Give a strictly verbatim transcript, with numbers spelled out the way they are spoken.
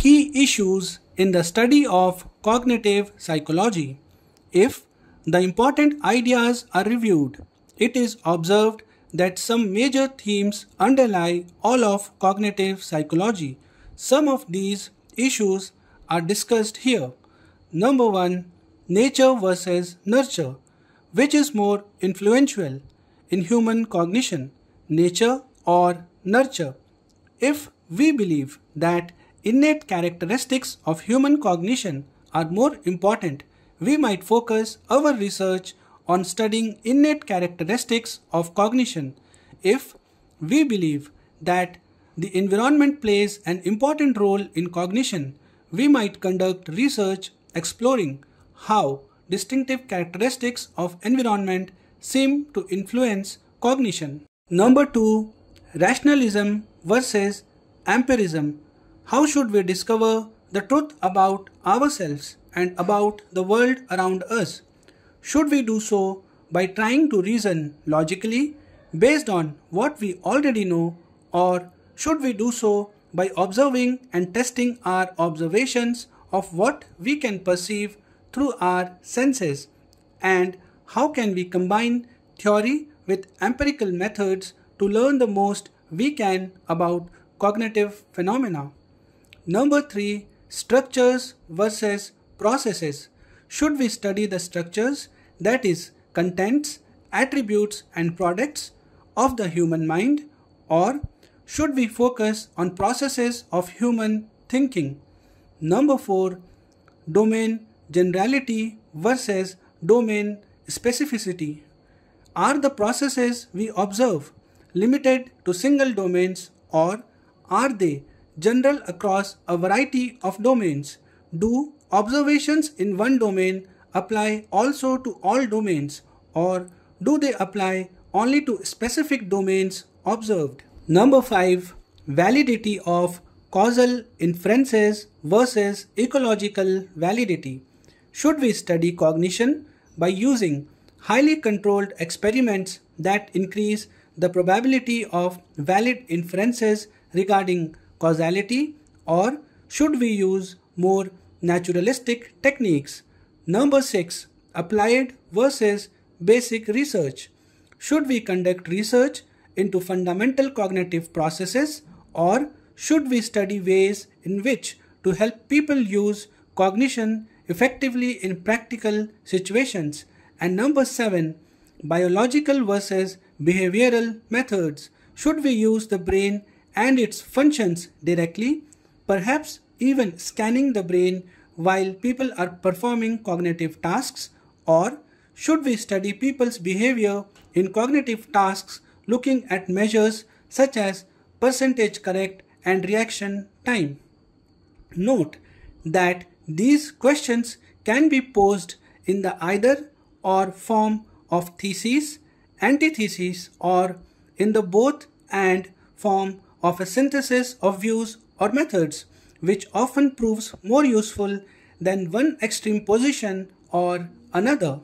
key issues in the study of cognitive psychology. If the important ideas are reviewed, it is observed that some major themes underlie all of cognitive psychology. Some of these issues are discussed here. Number one, nature versus nurture. Which is more influential in human cognition, nature or nurture? If we believe that innate characteristics of human cognition are more important, we might focus our research on studying innate characteristics of cognition. If we believe that the environment plays an important role in cognition, we might conduct research exploring how distinctive characteristics of environment seem to influence cognition. Number two, rationalism versus empiricism. How should we discover the truth about ourselves and about the world around us? Should we do so by trying to reason logically based on what we already know, or should we do so by observing and testing our observations of what we can perceive through our senses? And how can we combine theory with empirical methods to learn the most we can about cognitive phenomena? Number three, structures versus processes. Should we study the structures, that is, contents, attributes and products of the human mind, or should we focus on processes of human thinking? Number four, domain generality versus domain specificity. Are the processes we observe limited to single domains, or are they general across a variety of domains? Do observations in one domain apply also to all domains, or do they apply only to specific domains observed? Number five, validity of causal inferences versus ecological validity. Should we study cognition by using highly controlled experiments that increase the probability of valid inferences regarding causality, or should we use more naturalistic techniques? Number six, applied versus basic research. Should we conduct research into fundamental cognitive processes, or should we study ways in which to help people use cognition effectively in practical situations? And number seven, biological versus behavioral methods. Should we use the brain and its functions directly, perhaps even scanning the brain while people are performing cognitive tasks, or should we study people's behavior in cognitive tasks looking at measures such as percentage correct and reaction time? Note that these questions can be posed in the either or form of thesis, antithesis, or in the both and form of a synthesis of views or methods, which often proves more useful than one extreme position or another.